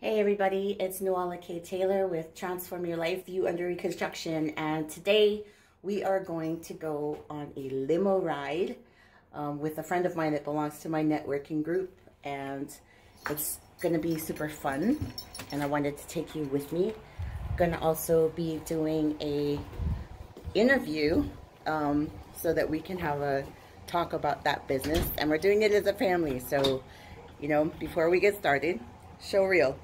Hey everybody, it's Noella K. Taylor with Transform Your Life, View Under Reconstruction, and today we are going to go on a limo ride with a friend of mine that belongs to my networking group, and it's going to be super fun, and I wanted to take you with me. I'm going to also be doing a interview so that we can have a talk about that business, and we're doing it as a family, so, you know, before we get started, show reel.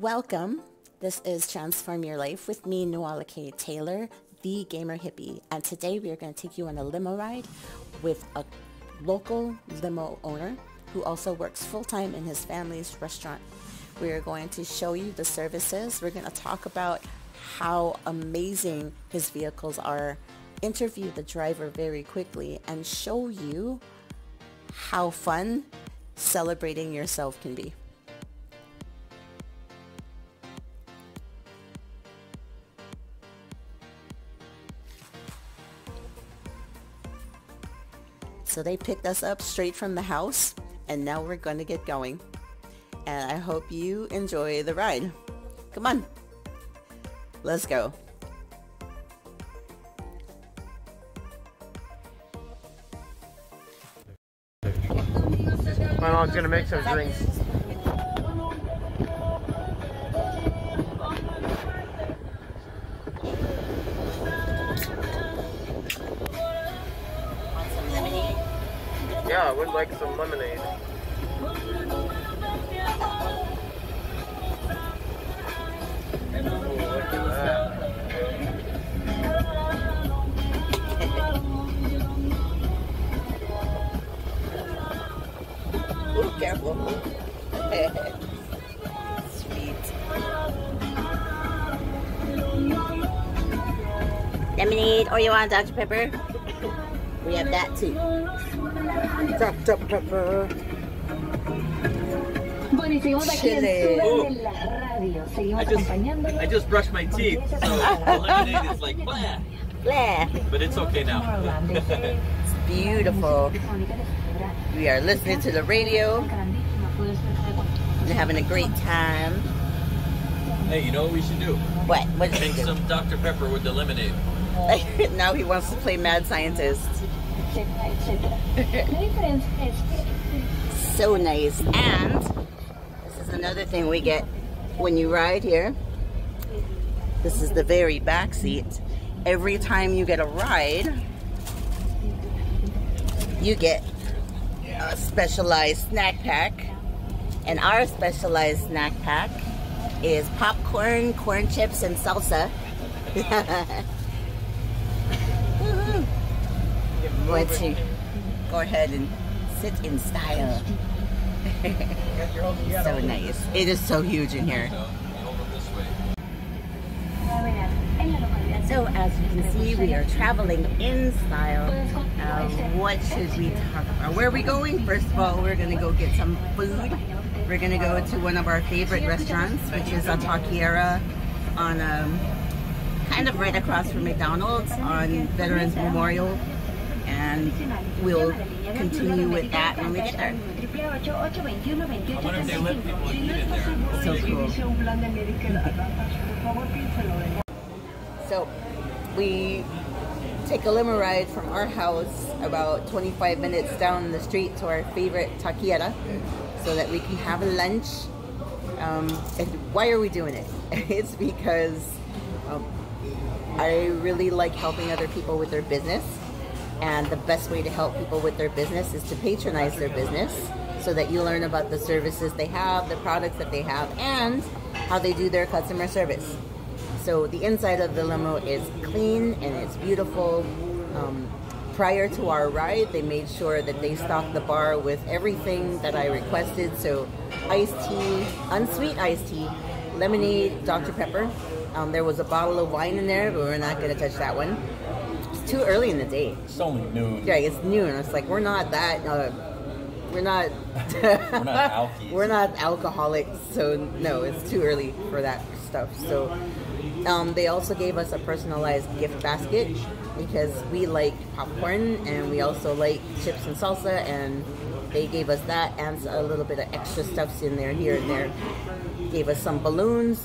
Welcome. This is Transform Your Life with me, Noella K. Taylor, the Gamer Hippie. And today we are going to take you on a limo ride with a local limo owner who also works full-time in his family's restaurant. We are going to show you the services. We're going to talk about how amazing his vehicles are, interview the driver very quickly, and show you how fun celebrating yourself can be. So they picked us up straight from the house, and now we're going to get going, and I hope you enjoy the ride. Come on, let's go. My mom's going to make some drinks. Yeah, I would like some lemonade. Ooh, careful. Sweet. Lemonade, or you want Dr. Pepper? We have that too. Dr. Pepper. Chili. Ooh. I just brushed my teeth, so the lemonade is like blah. Blah. But it's okay now. It's beautiful. We are listening to the radio and having a great time. Hey, you know what we should do? What? Make some Dr. Pepper with the lemonade. Now he wants to play mad scientist. So nice. And this is another thing we get when you ride here. This is the very back seat. Every time you get a ride, you get a specialized snack pack, and our specialized snack pack is popcorn, corn chips, and salsa. Once you go ahead and sit in style. So nice. It is so huge in here. So as you can see, we are traveling in style. What should we talk about? Where are we going? First of all, we're going to go get some food. We're going to go to one of our favorite restaurants, which is a Taquiera on kind of right across from McDonald's on Veterans Memorial. And we'll continue with that when we get there. I wonder if they let people eat in there. So cool. So we take a limo ride from our house about 25 minutes down the street to our favorite Taquiera so that we can have lunch. And why are we doing it? It's because I really like helping other people with their business. And the best way to help people with their business is to patronize their business so that you learn about the services they have, the products that they have, and how they do their customer service. So the inside of the limo is clean and it's beautiful. Prior to our ride, they made sure that they stocked the bar with everything that I requested. So iced tea, unsweet iced tea, lemonade, Dr. Pepper. There was a bottle of wine in there, but we're not going to touch that one. Too early in the day. It's only noon. Yeah, it's noon. It's like we're not that We're not alcoholics, so no, it's too early for that stuff. So they also gave us a personalized gift basket because we like popcorn and we also like chips and salsa, and they gave us that and a little bit of extra stuffs in there here and there. Gave us some balloons,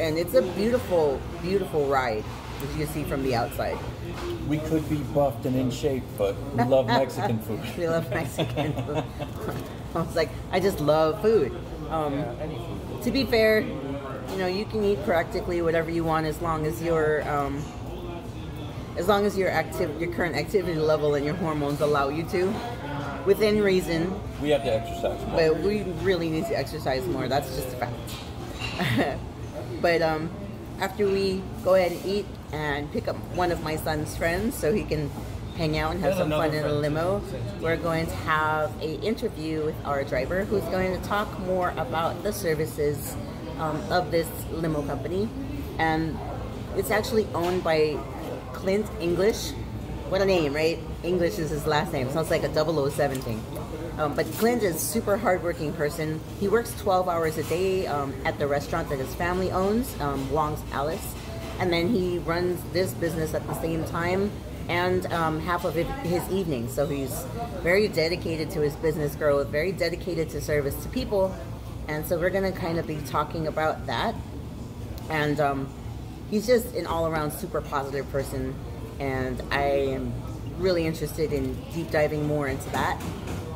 and it's a beautiful, beautiful ride as you see from the outside. We could be buffed and in shape, but we love Mexican food. We love Mexican food. I was like, I just love food. To be fair, you know, you can eat practically whatever you want as long as your current activity level and your hormones allow you to, within reason. We have to exercise more. But we really need to exercise more. That's just a fact. But after we go ahead and eat and pick up one of my son's friends so he can hang out and have some fun in a limo, we're going to have an interview with our driver who's going to talk more about the services of this limo company. And it's actually owned by Clint English. What a name, right? English is his last name. Sounds like a 007 thing. But Clint is a super hardworking person. He works 12 hours a day at the restaurant that his family owns, Long's Alice. And then he runs this business at the same time and half of his evening. So he's very dedicated to his business growth, very dedicated to service to people. And so we're going to kind of be talking about that. And he's just an all-around super positive person. And I am really interested in deep diving more into that.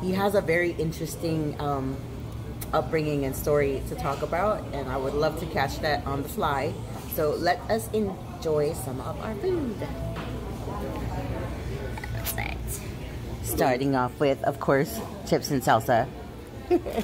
He has a very interesting upbringing and story to talk about, and I would love to catch that on the fly. So let us enjoy some of our food. Perfect. Starting off with, of course, chips and salsa. Woo!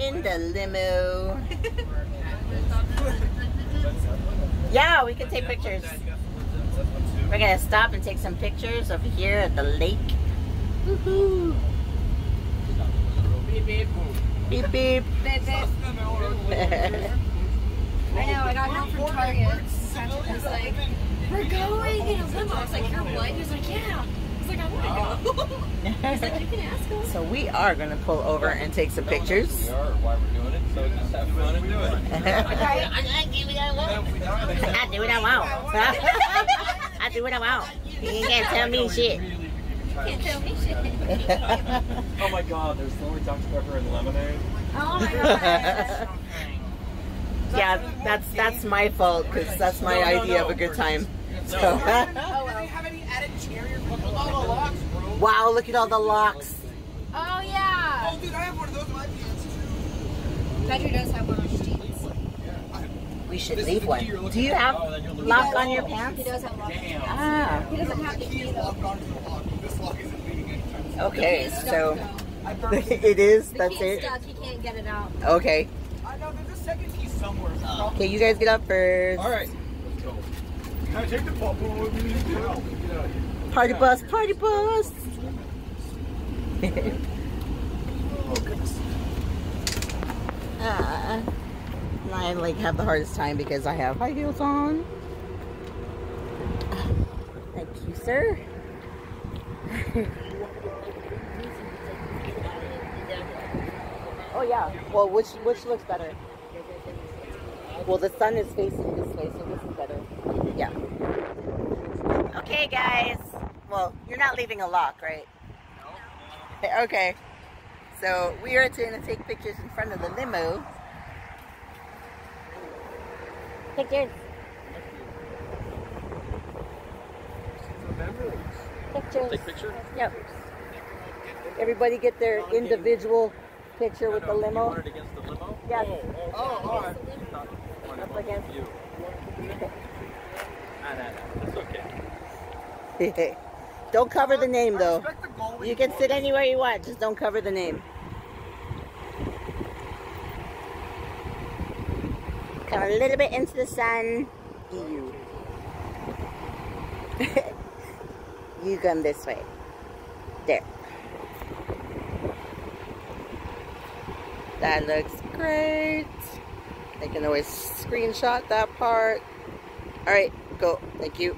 In the limo. Yeah, we can take pictures. We're gonna stop and take some pictures over here at the lake. Woohoo! Beep beep. Beep beep. Beep beep. I know, I got help from Target. Patrick was like, we're going in a limo. I was like, you're what? He was like, yeah. I want to go. He's like, you can ask him. So we are going to pull over and take some pictures. We are, why we're doing it, so just have fun and do it. I do what I want. I do what I want. I do what I want. You can't tell me shit. You can't tell me shit. Oh my God, there's only Dr. Pepper and lemonade. Oh my God. Yeah, that's my fault, because that's my idea of a good time. So. Wow, look at all the locks. Oh, yeah. Oh, dude, I have one of those in my pants, too. Patrick does have one on his jeans. We should leave one. Do you have lock on your pants? He does have lock on his pants. Ah. He doesn't have the key, though. Okay, so it is. That's it. He can't get it out. Okay. I know there's a second key somewhere. Okay, you guys get up first. All right. Let's go. Can I take the pop? We need to help. Get out of here. Party bus, party bus! Oh, goodness. I like have the hardest time because I have high heels on. Thank you, sir. Oh yeah. Well, which looks better? Well, the sun is facing this way, so this is better. Yeah. Okay, guys. Well, you're not leaving a lock, right? No. Okay. So we are going to take pictures in front of the limo. Pictures. Pictures. Take picture? Yep. Everybody get their individual picture with the limo. You want it against the limo? Yes. Oh, all right. Up against you. That's okay. Don't cover the name, though. You can sit anywhere you want. Just don't cover the name. Come a little bit into the sun. You. You come this way. There. That looks great. I can always screenshot that part. All right, go. Thank you.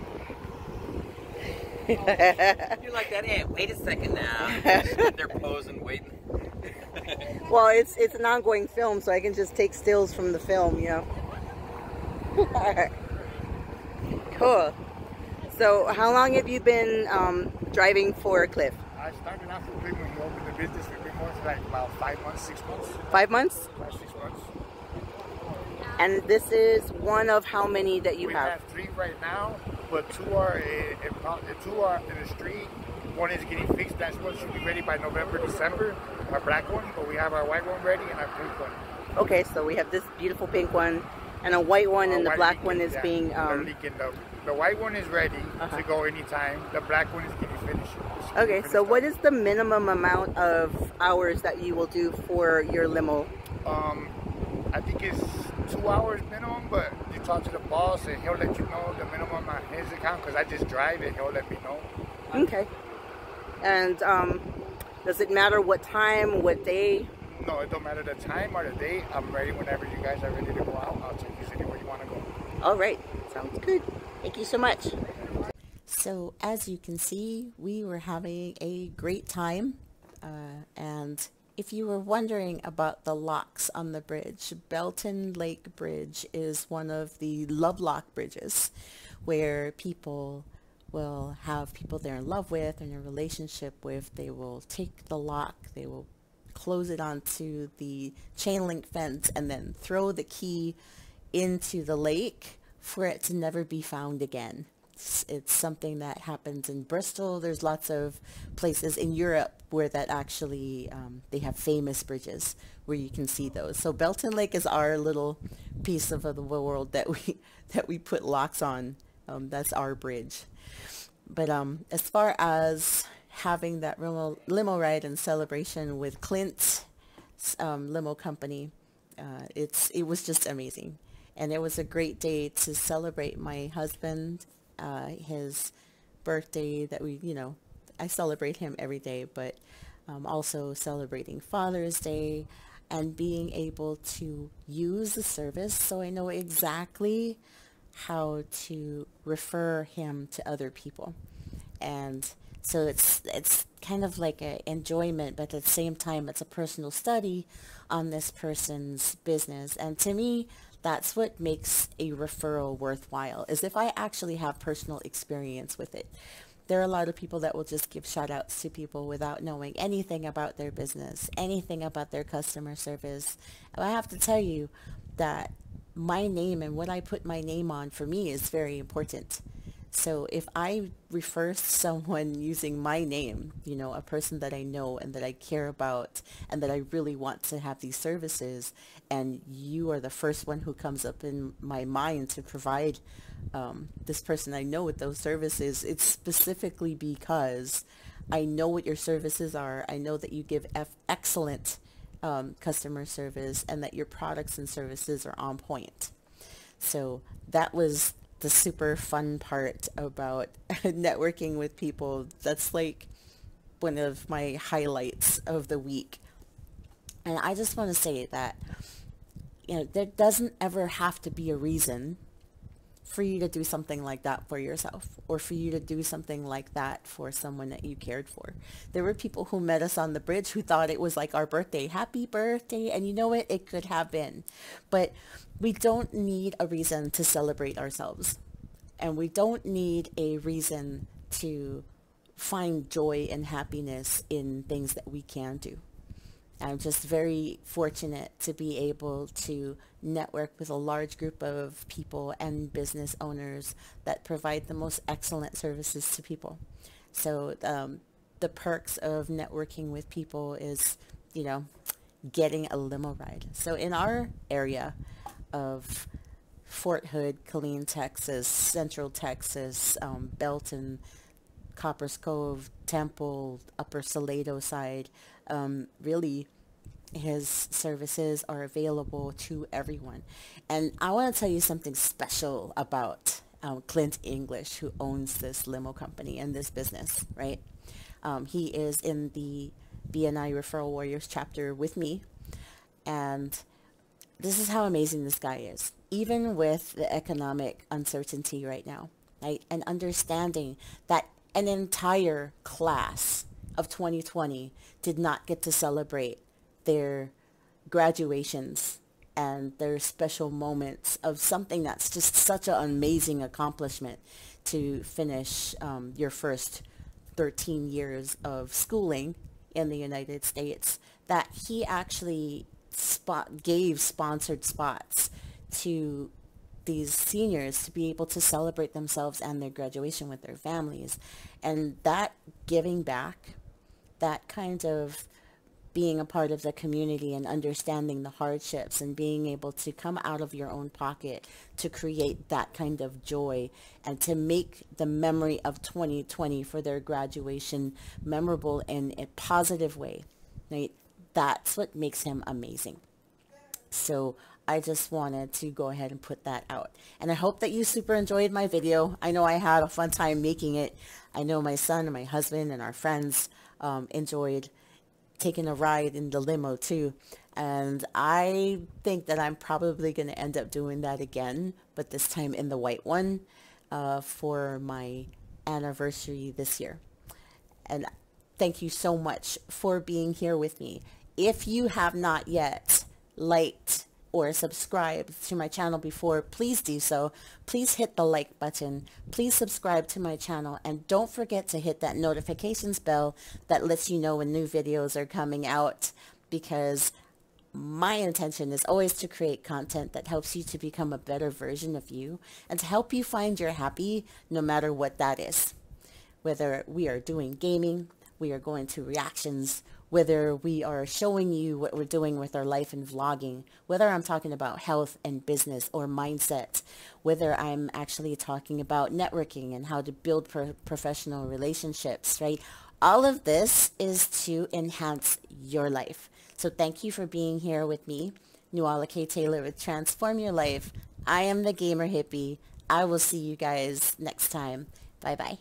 You're like that ant. Wait a second now. They're posing, waiting. Well, it's an ongoing film, so I can just take stills from the film, you know. Cool. So, how long have you been driving for Cliff? I started out for Cliff when you opened the business for 3 months, like about 5 months, 6 months. 5 months? 5, 6 months. And this is one of how many that you have? We have 3 right now, but 2 are in the street. One is getting fixed. That one should be ready by November, December. Our black one, but we have our white one ready and our pink one. Okay, so we have this beautiful pink one and a white one, and the black one is being the white one is ready to go anytime. The black one is getting finished. Okay, so what is the minimum amount of hours that you will do for your limo? I think it's 2 hours minimum, but you talk to the boss and he'll let you know the minimum on his account, because I just drive and he'll let me know. Okay. And does it matter what time, what day? No, it don't matter the time or the day. I'm ready whenever you guys are ready to go out. I'll take you anywhere you want to go. All right. Sounds good. Thank you so much. So as you can see, we were having a great time. And if you were wondering about the locks on the bridge, Belton Lake Bridge is one of the love lock bridges where people will have people they're in love with and in a relationship with. They will take the lock, they will close it onto the chain link fence, and then throw the key into the lake for it to never be found again. It's something that happens in Bristol. There's lots of places in Europe where that actually, they have famous bridges where you can see those. So Belton Lake is our little piece of the world that we put locks on. That's our bridge. But as far as having that limo ride and celebration with Clint's limo company, it was just amazing. And it was a great day to celebrate my husband, his birthday that we, you know, I celebrate him every day, but also celebrating Father's Day and being able to use the service so I know exactly how to refer him to other people. And so it's kind of like an enjoyment, but at the same time it's a personal study on this person's business. And to me, that's what makes a referral worthwhile, is if I actually have personal experience with it. There are a lot of people that will just give shout outs to people without knowing anything about their business, anything about their customer service. And I have to tell you that my name and what I put my name on, for me, is very important. So if I refer someone using my name, you know, a person that I know and that I care about and that I really want to have these services, and you are the first one who comes up in my mind to provide this person I know with those services, it's specifically because I know what your services are. I know that you give excellent customer service and that your products and services are on point. So that was the super fun part about networking with people. That's like one of my highlights of the week. And I just want to say that, you know, there doesn't ever have to be a reason for you to do something like that for yourself, or for you to do something like that for someone that you cared for. There were people who met us on the bridge who thought it was like our birthday. Happy birthday. And you know what? It could have been, but we don't need a reason to celebrate ourselves, and we don't need a reason to find joy and happiness in things that we can do. I'm just very fortunate to be able to network with a large group of people and business owners that provide the most excellent services to people. So the perks of networking with people is, you know, getting a limo ride. So in our area of Fort Hood, Killeen, Texas, Central Texas, Belton, Coppers Cove, Temple, Upper Salado side, really his services are available to everyone. And I want to tell you something special about Clint English, who owns this limo company and this business, right? He is in the BNI Referral Warriors chapter with me, and this is how amazing this guy is. Even with the economic uncertainty right now, right, and understanding that an entire class of 2020 did not get to celebrate their graduations and their special moments of something that's just such an amazing accomplishment, to finish your first 13 years of schooling in the United States, that he actually gave sponsored spots to these seniors to be able to celebrate themselves and their graduation with their families. And that giving back, that kind of being a part of the community and understanding the hardships and being able to come out of your own pocket to create that kind of joy and to make the memory of 2020 for their graduation memorable in a positive way, right? That's what makes him amazing. So I just wanted to go ahead and put that out. And I hope that you super enjoyed my video. I know I had a fun time making it. I know my son and my husband and our friends enjoyed taking a ride in the limo too, and I think that I'm probably going to end up doing that again, but this time in the white one for my anniversary this year. And thank you so much for being here with me. If you have not yet liked or subscribed to my channel before, please do so. Please hit the like button. Please subscribe to my channel, and don't forget to hit that notifications bell that lets you know when new videos are coming out, because my intention is always to create content that helps you to become a better version of you and to help you find your happy, no matter what that is. Whether we are doing gaming, we are going to reactions, whether we are showing you what we're doing with our life and vlogging, whether I'm talking about health and business or mindset, whether I'm actually talking about networking and how to build professional relationships, right? All of this is to enhance your life. So thank you for being here with me, Nuala K. Taylor with Transform Your Life. I am the Gamer Hippie. I will see you guys next time. Bye-bye.